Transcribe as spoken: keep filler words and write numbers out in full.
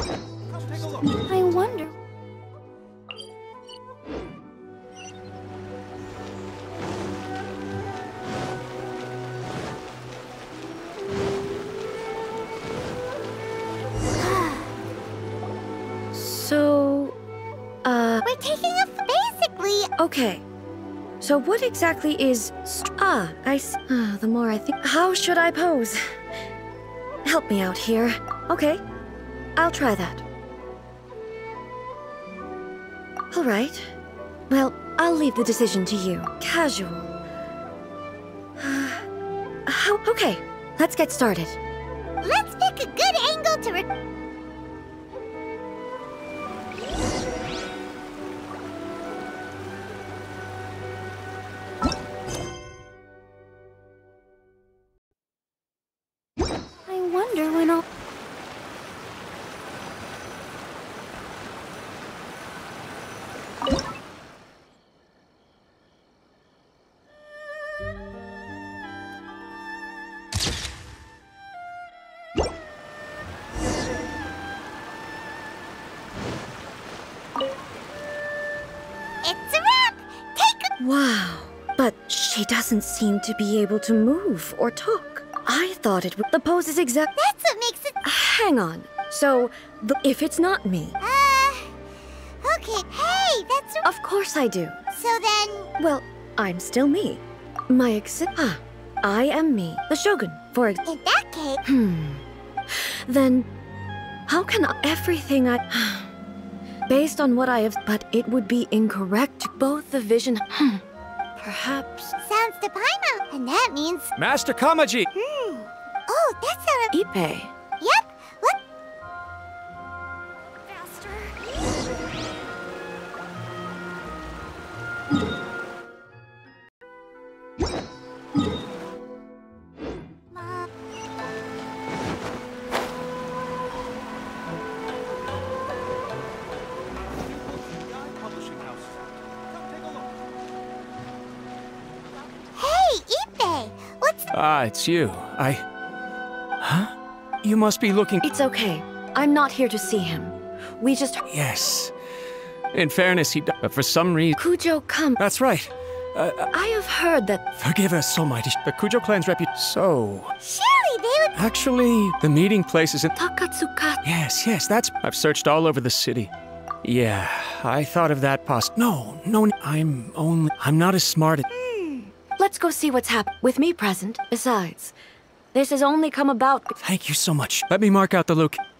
I wonder. So, uh... we're taking a basically... Okay. So what exactly is... Ah, I see. Oh, the more I think... How should I pose? Help me out here. Okay. I'll try that. All right. Well, I'll leave the decision to you. Casual. Uh, how... Okay. Let's get started. Let's pick a good angle to... Re Wow, but she doesn't seem to be able to move or talk. I thought it was... The pose is exact... That's what makes it... Hang on. So, the, if it's not me... Uh... Okay, hey, that's... A... Of course I do. So then... Well, I'm still me. My ex... Ah, I am me. The Shogun, for ex... In that case... Hmm... Then... How can I... Everything I... Based on what I have... But it would be incorrect. Both the vision... Hmm. Perhaps... Sounds to Paimon. And that means... Master Kamaji! Hmm. Oh, that's not a... Ipe. Yep. What? Faster. Ah, it's you. I... Huh? You must be looking... It's okay. I'm not here to see him. We just... Yes. In fairness, he... But for some reason... Kujo, come. That's right. Uh, I have heard that... Forgive us, so mighty... The Kujo clan's reputation... So... Surely they would... Actually, the meeting place is in... Takatsuka. Yes, yes, that's... I've searched all over the city. Yeah, I thought of that poss... No, no, I'm only... I'm not as smart as... Let's go see what's happened with me present. Besides, this has only come about... Thank you so much. Let me mark out the location.